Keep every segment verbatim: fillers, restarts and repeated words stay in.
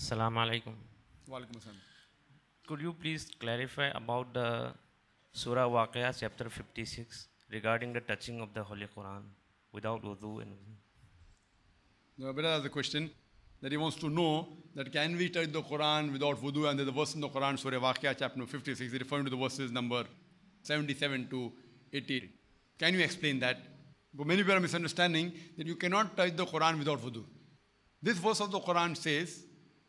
Assalamu alaikum. Wa alaikum assalam. Could you please clarify about the Surah Waqi'ah chapter fifty-six regarding the touching of the Holy Quran without wudu and wudu? No, but that's the question that he wants to know, that can we touch the Quran without wudu? And there's a verse in the Quran, Surah Waqi'ah chapter fifty-six, referring to the verses number seventy-seven to eighty. Can you explain that? But many people are misunderstanding that you cannot touch the Quran without wudu. This verse of the Quran says,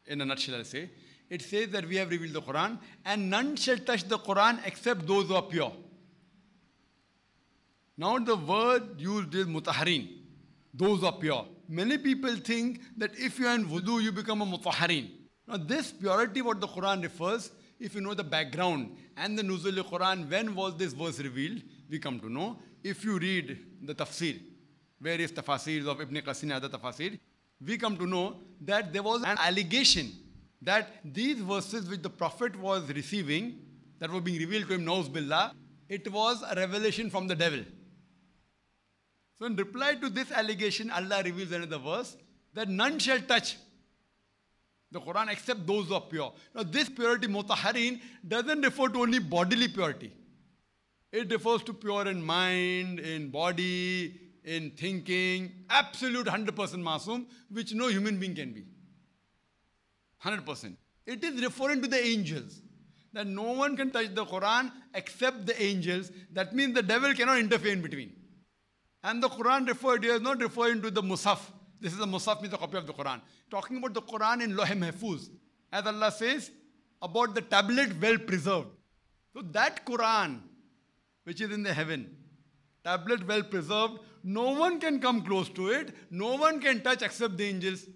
in a nutshell I'll say, it says that we have revealed the Quran and none shall touch the Quran except those who are pure. Now the word used is mutahhareen, those who are pure. Many people think that if you are in wudu, you become a mutahhareen. Now this purity what the Quran refers, if you know the background and the nuzul of Quran, when was this verse revealed, we come to know. If you read the tafsir, various tafsirs of Ibn Qasini, other tafsir, we come to know that there was an allegation that these verses which the Prophet was receiving, that were being revealed to him, Nauz Billah, it was a revelation from the devil. So in reply to this allegation, Allah reveals another verse, that none shall touch the Quran except those who are pure. Now this purity, mutahhareen, doesn't refer to only bodily purity. It refers to pure in mind, in body, in thinking, absolute one hundred percent masoom, which no human being can be. one hundred percent. It is referring to the angels, that no one can touch the Quran except the angels. That means the devil cannot interfere in between. And the Quran referred here is not referring to the Musaf. This is the Musaf, means a copy of the Quran. Talking about the Quran in Loh Mahfuz, as Allah says, about the tablet well preserved. So that Quran, which is in the heaven, tablet well preserved, no one can come close to it, no one can touch except the angels.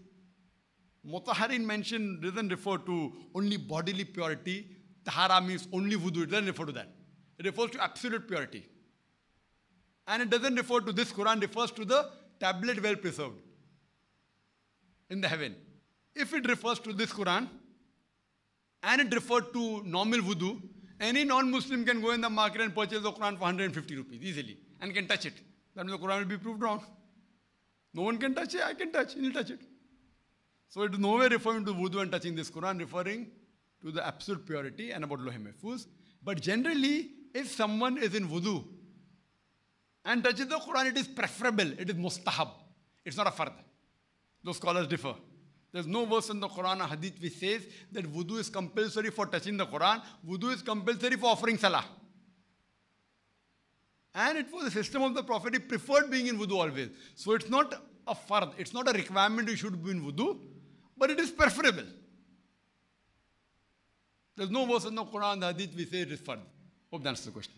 Mutahhareen mentioned doesn't refer to only bodily purity. Tahara means only wudu. It doesn't refer to that. It refers to absolute purity. And it doesn't refer to this Quran. It refers to the tablet well preserved in the heaven. If it refers to this Quran and it referred to normal wudu, any non-Muslim can go in the market and purchase the Quran for one hundred fifty rupees easily and can touch it. That means the Quran will be proved wrong. No one can touch it. I can touch. He'll touch it. So it is nowhere referring to wudu and touching this Quran, referring to the absolute purity and about Loh Mahfuz. But generally, if someone is in wudu and touches the Quran, it is preferable. It is mustahab. It's not a fard. Those scholars differ. There's no verse in the Quran or hadith which says that wudu is compulsory for touching the Quran. Wudu is compulsory for offering salah. And it was the system of the Prophet. He preferred being in wudu always. So it's not a fard. It's not a requirement you should be in wudu. But it is preferable. There's no verse in the Quran, the hadith, we say it is fard. Hope that answers the question.